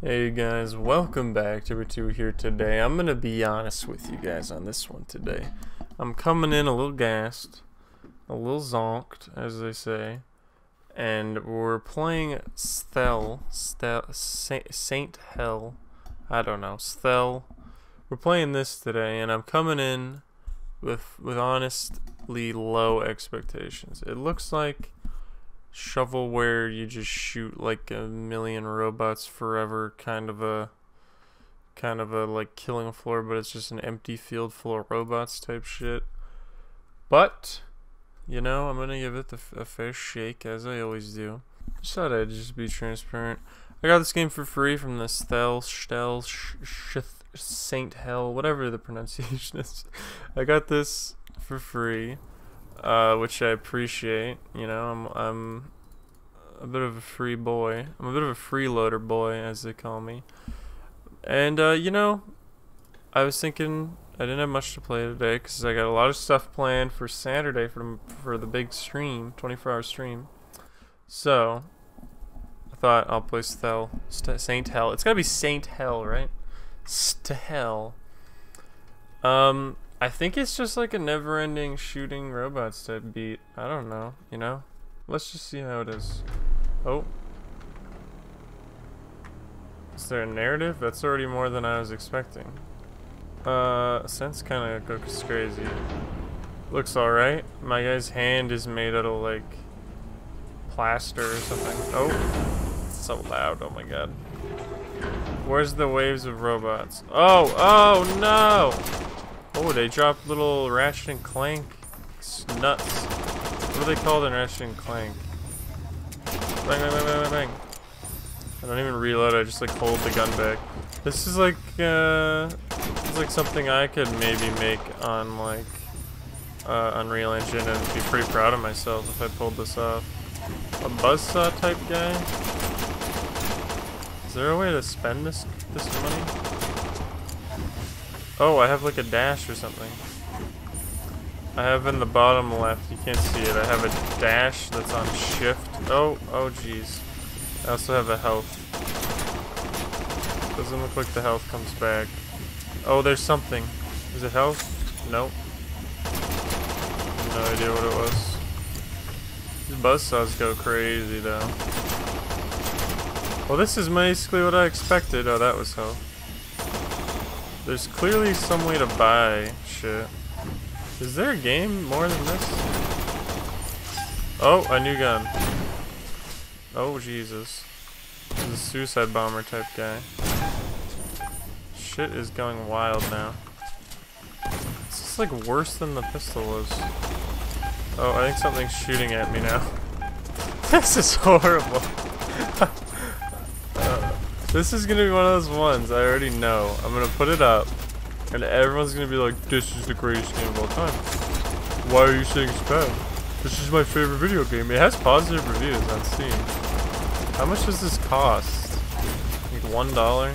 Hey guys, welcome back to TerryB2 here today. I'm gonna be honest with you guys on this one today. I'm coming in a little gassed, a little zonked, as they say, and we're playing STHELL. I don't know, STHELL. We're playing this today, and I'm coming in with honestly low expectations. It looks like shovel where you just shoot like a million robots forever, kind of a like Killing Floor, but it's just an empty field full of robots type shit. But you know, I'm gonna give it a fair shake, as I always do. Just thought I'd just be transparent. I got this game for free from the STHELL, whatever the pronunciation is. I got this for free, which I appreciate. You know, I'm a bit of a free boy. I'm a bit of a freeloader boy, as they call me. And you know, I was thinking I didn't have much to play today because I got a lot of stuff planned for Saturday for the big stream, 24-hour stream. So I thought I'll play STHELL. It's gotta be STHELL, right? STHELL. I think it's just like a never-ending shooting robots type beat. I don't know, you know? Let's just see how it is. Oh. Is there a narrative? That's already more than I was expecting. Sense kind of goes crazy. Looks alright. My guy's hand is made out of like plaster or something. Oh. It's so loud, oh my god. Where's the waves of robots? Oh, oh no! Oh, they dropped little Ratchet and Clank nuts. What are they called in Ratchet and Clank? Bang, bang, bang, bang, bang. I don't even reload, I just like hold the gun back. This is like, something I could maybe make on like, Unreal Engine and be pretty proud of myself if I pulled this off. A buzzsaw type guy? Is there a way to spend this money? Oh, I have like a dash or something. I have in the bottom left, you can't see it, I have a dash that's on shift. Oh, oh jeez. I also have a health. Doesn't look like the health comes back. Oh, there's something. Is it health? Nope. No idea what it was. These buzzsaws go crazy though. Well, this is basically what I expected. Oh, that was health. There's clearly some way to buy shit. Is there a game more than this? Oh, a new gun. Oh, Jesus. This is a suicide bomber type guy. Shit is going wild now. This is like worse than the pistol was. Oh, I think something's shooting at me now. This is horrible. This is gonna be one of those ones, I already know. I'm gonna put it up, and everyone's gonna be like, this is the greatest game of all time. Why are you saying it's bad? This is my favorite video game. It has positive reviews on Steam. How much does this cost? Like $1?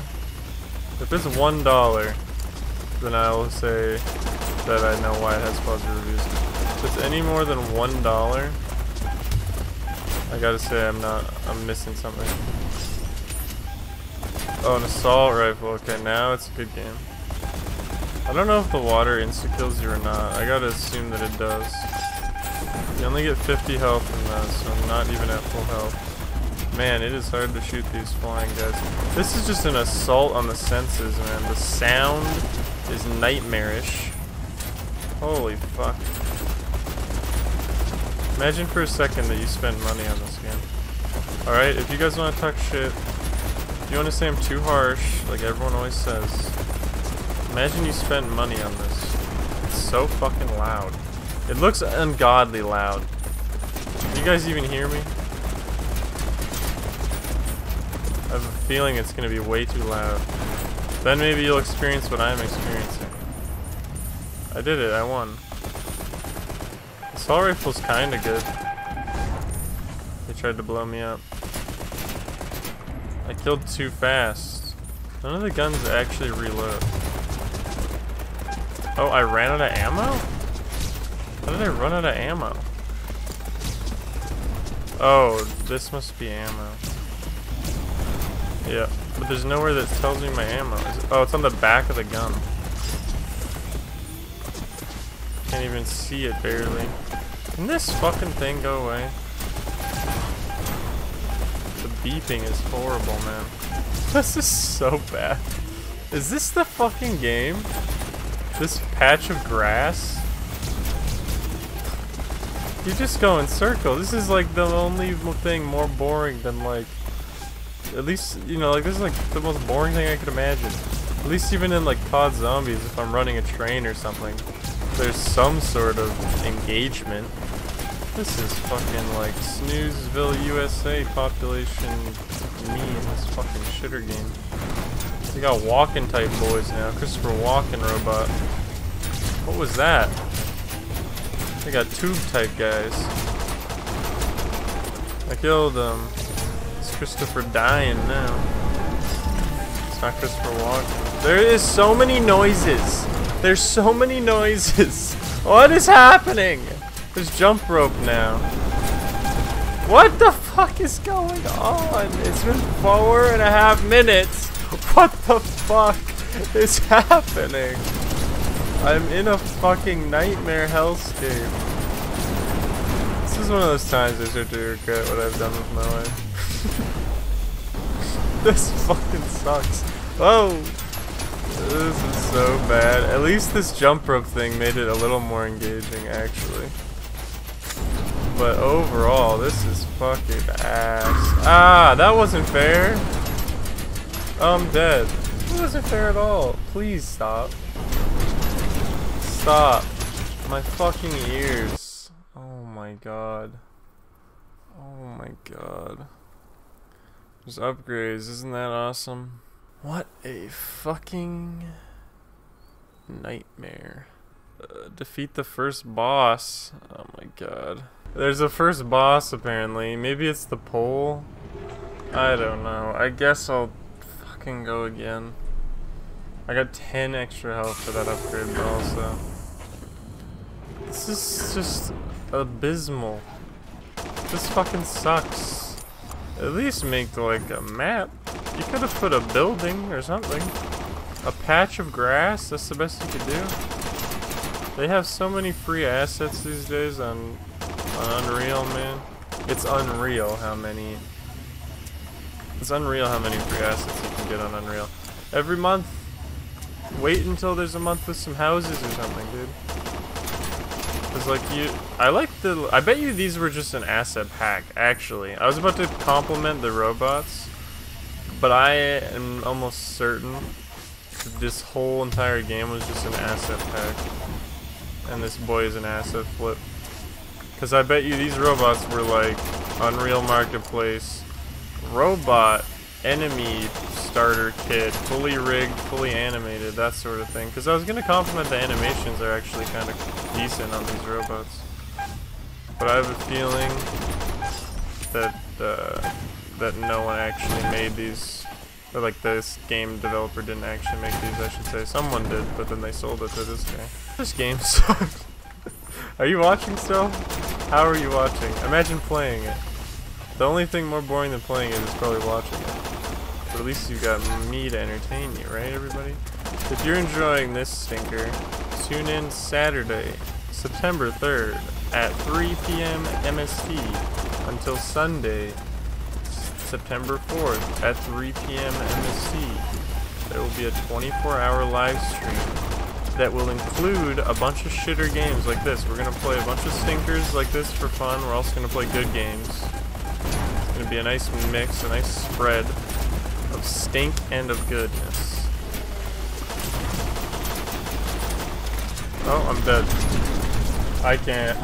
If it's $1, then I will say that I know why it has positive reviews. If it's any more than $1, I gotta say I'm missing something. Oh, an assault rifle. Okay, now it's a good game. I don't know if the water insta-kills you or not. I gotta assume that it does. You only get 50 health from this, so I'm not even at full health. Man, it is hard to shoot these flying guys. This is just an assault on the senses, man. The sound is nightmarish. Holy fuck. Imagine for a second that you spend money on this game. Alright, if you guys want to talk shit, you want to say I'm too harsh, like everyone always says. Imagine you spend money on this. It's so fucking loud. It looks ungodly loud. Can you guys even hear me? I have a feeling it's going to be way too loud. Then maybe you'll experience what I'm experiencing. I did it, I won. Assault rifle's kinda good. They tried to blow me up. I killed too fast. None of the guns actually reload. Oh, I ran out of ammo? How did I run out of ammo? Oh, this must be ammo. Yeah, But there's nowhere that tells me my ammo. Oh, it's on the back of the gun. Can't even see it barely. Can this fucking thing go away? The beeping is horrible, man. This is so bad. Is this the fucking game? This patch of grass? You just go in circles. This is like the only thing more boring than like... At least, you know, like this is like the most boring thing I could imagine. At least even in like COD Zombies, if I'm running a train or something, there's some sort of engagement. This is fucking like Snoozeville, USA population meme, this fucking shitter game. We got walking type boys now, Christopher Walken robot. What was that? They got tube type guys. I killed them. It's Christopher dying now. It's not Christopher Walken. There is so many noises. There's so many noises. What is happening? There's jump rope now. What the fuck is going on? It's been 4.5 minutes. What the fuck is happening? I'm in a fucking nightmare hellscape. This is one of those times I start to regret what I've done with my life. This fucking sucks. Whoa! This is so bad. At least this jump rope thing made it a little more engaging, actually. But overall, this is fucking ass. Ah, that wasn't fair. I'm dead. That wasn't fair at all. Please stop. Stop. My fucking ears. Oh my god. Oh my god. There's upgrades. Isn't that awesome? What a fucking nightmare. Defeat the first boss. Oh my god. There's a first boss apparently. Maybe it's the pole? I don't know. I guess I'll fucking go again. I got 10 extra health for that upgrade, but also... This is just abysmal. This fucking sucks. At least make like a map. You could have put a building or something. A patch of grass, that's the best you could do. They have so many free assets these days on Unreal, man. It's unreal how many... It's unreal how many free assets you can get on Unreal. Every month. Wait until there's a month with some houses or something, dude. Cause like you... I bet you these were just an asset pack, actually. I was about to compliment the robots. But I am almost certain that this whole entire game was just an asset pack. And this boy is an asset flip. Because I bet you these robots were like Unreal Marketplace, robot, enemy starter kit, fully rigged, fully animated, that sort of thing. Because I was going to compliment the animations are actually kind of decent on these robots. But I have a feeling that... that no one actually made these, or like this game developer didn't actually make these, I should say. Someone did, but then they sold it to this guy. This game sucks. Are you watching still? How are you watching? Imagine playing it. The only thing more boring than playing it is probably watching it. But at least you got me to entertain you, right everybody? If you're enjoying this stinker, tune in Saturday, September 3rd at 3 PM MST until Sunday, September 4th at 3 PM MST. There will be a 24-hour live stream that will include a bunch of shitter games like this. We're gonna play a bunch of stinkers like this for fun. We're also gonna play good games. It's gonna be a nice mix, a nice spread of stink and of goodness. Oh, I'm dead. I can't.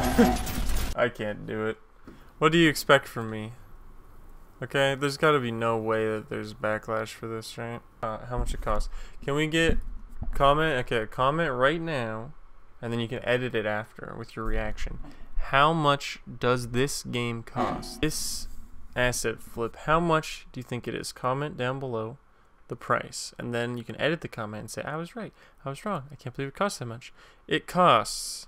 I can't do it. What do you expect from me? Okay, there's got to be no way that there's backlash for this, right? How much it costs? Can we get comment? Okay, comment right now, and then you can edit it after with your reaction. How much does this game cost? This asset flip, how much do you think it is? Comment down below the price, and then you can edit the comment and say, I was right, I was wrong, I can't believe it costs that much. It costs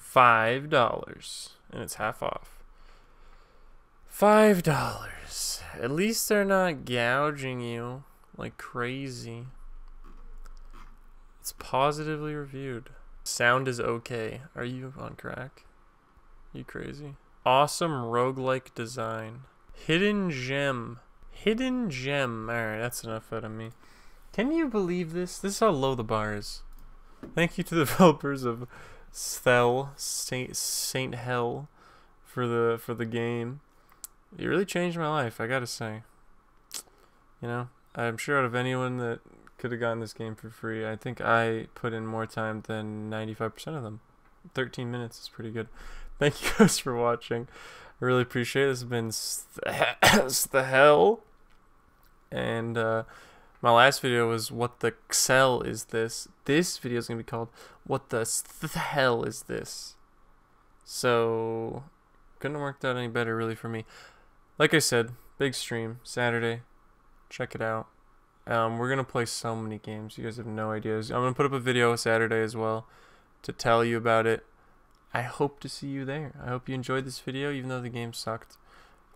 $5, and it's half off. $5. At least they're not gouging you like crazy. It's positively reviewed. Sound is okay. Are you on crack? You crazy? Awesome roguelike design. Hidden gem. Hidden gem. Alright, that's enough out of me. Can you believe this? This is how low the bar is. Thank you to the developers of STHELL, Saint Hell, for the game. It really changed my life, I gotta say. You know, I'm sure out of anyone that could have gotten this game for free, I think I put in more time than 95% of them. 13 minutes is pretty good. Thank you guys for watching. I really appreciate it. This has been STHELL. And my last video was what the XL is this. This video is going to be called what the STHELL is this. So couldn't have worked out any better really for me. Like I said, big stream Saturday. Check it out. We're going to play so many games. You guys have no idea. I'm going to put up a video Saturday as well to tell you about it. I hope to see you there. I hope you enjoyed this video even though the game sucked.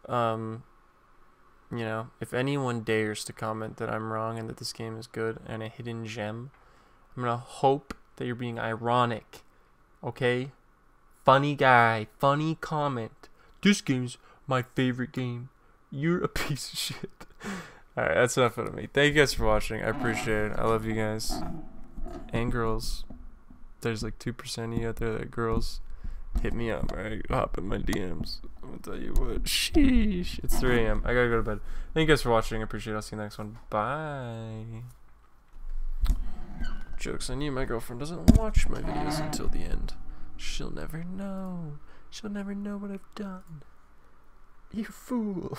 You know, if anyone dares to comment that I'm wrong and that this game is good and a hidden gem, I'm gonna hope that you're being ironic, okay? Funny guy, funny comment. This game's my favorite game. You're a piece of shit. Alright, that's enough out of me. Thank you guys for watching. I appreciate it. I love you guys. And girls. There's like 2% of you out there that are girls. Hit me up, alright? Hop in my DMs. I'm gonna tell you what. Sheesh. It's 3 a.m. I gotta go to bed. Thank you guys for watching. I appreciate it. I'll see you next one. Bye. Joke's on you. My girlfriend doesn't watch my videos until the end. She'll never know. She'll never know what I've done. You fool.